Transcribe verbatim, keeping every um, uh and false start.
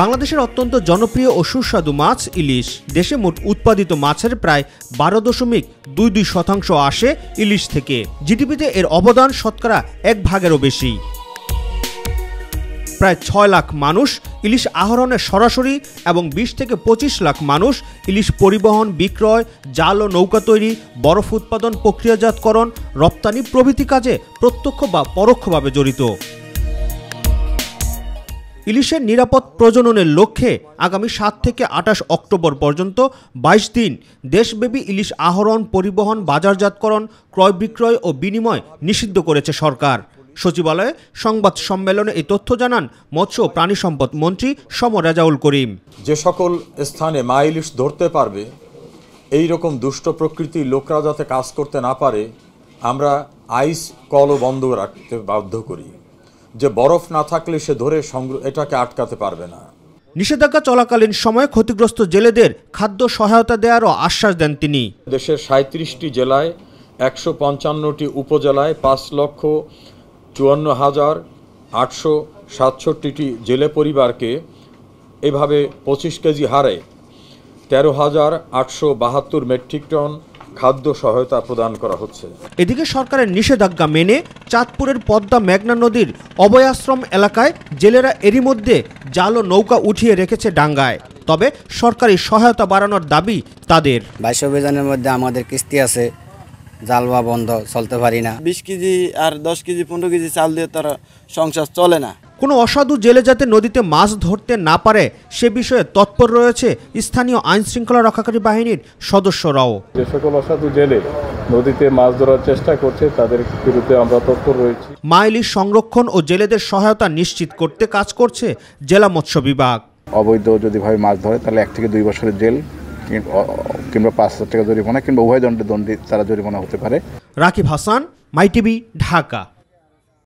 বাংলাদেশের অত্যন্ত জনপ্রিয় ও সুস্বাদু মাছ ইলিশ। দেশে মোট উৎপাদিত মাছের প্রায় বারো দশমিক দুই দুই শতাংশ আসে ইলিশ থেকে। জিডিপিতে এর অবদান শতকরা এক ভাগেরও বেশি। প্রায় ছয় লাখ মানুষ ইলিশ আহরণে সরাসরি এবং বিশ থেকে পঁচিশ লাখ মানুষ ইলিশ পরিবহন, বিক্রয়, জাল ও নৌকা তৈরি, বরফ উৎপাদন, প্রক্রিয়াজাতকরণ, রপ্তানি প্রভৃতি কাজে প্রত্যক্ষ বা পরোক্ষভাবে জড়িত। ইলিশের নিরাপদ প্রজননের লক্ষ্যে আগামী সাত থেকে আঠাশ অক্টোবর পর্যন্ত বাইশ দিন দেশব্যাপী ইলিশ আহরণ, পরিবহন, বাজারজাতকরণ, ক্রয় বিক্রয় ও বিনিময় নিষিদ্ধ করেছে সরকার। সচিবালয়ে সংবাদ সম্মেলনে এই তথ্য জানান মৎস্য ও প্রাণী সম্পদ মন্ত্রী শম রেজাউল করিম। যে সকল স্থানে মা ইলিশ ধরতে পারবে, এই রকম দুষ্ট প্রকৃতি লোকরা যাতে কাজ করতে না পারে, আমরা আইস কলও বন্ধ রাখতে বাধ্য করি। যে বরফ না থাকলে সে ধরে সংগ্রহ এটাকে আটকাতে পারবে না। নিষেধাজ্ঞা চলাকালীন সময়ে ক্ষতিগ্রস্ত জেলেদের খাদ্য সহায়তা দেওয়ারও আশ্বাস দেন তিনি। দেশের সাঁত্রিশটি জেলায়, একশো পঞ্চান্নটি উপজেলায়, পাঁচ লক্ষ চুয়ান্ন হাজার আটশো সাতষট্টিটি জেলে পরিবারকে এভাবে পঁচিশ কেজি হারে তেরো হাজার আটশো বাহাত্তর মেট্রিক টন খাদ্য সহায়তা প্রদান করা হচ্ছে। এদিকে সরকারের নিষেধাজ্ঞা মেনে চাঁদপুরের পদ্মা মেঘনা নদীর অভয়াশ্রম এলাকায় জেলেরা এরই মধ্যে জাল ও নৌকা উঠিয়ে রেখেছে ডাঙ্গায়। তবে সরকারি সহায়তা বাড়ানোর দাবি তাদের। বাইশ অভিযানের মধ্যে আমাদের কিস্তি আছে, জালবা বন্ধ, চলতে পারি না। বিশ কেজি আর দশ কেজি পনেরো কেজি চাল দিয়ে তারা সংসার চলে না। কোনো অসাধু জেলে যাতে নদীতে মাছ ধরতে না পারে সে বিষয়ে তৎপর রয়েছে স্থানীয় আইন শৃঙ্খলা রক্ষাকারী বাহিনীর সদস্যরাও। যে সকল অসাধু জেলে নদীতে মাছ ধরার চেষ্টা করছে তাদের বিরুদ্ধে আমরা তৎপর রয়েছি। মা ইলিশ সংরক্ষণ ও জেলেদের সহায়তা নিশ্চিত করতে কাজ করছে জেলা মৎস্য বিভাগ। অবৈধ যদি ভাবে মাছ ধরে তাহলে এক থেকে দুই বছরের জেল কিংবা পাঁচ হাজার টাকা জরিমানা কিংবা উভয় দণ্ডে দণ্ডে তারা জরিমানা হতে পারে। রাকিব হাসান, মাইটিভি, ঢাকা।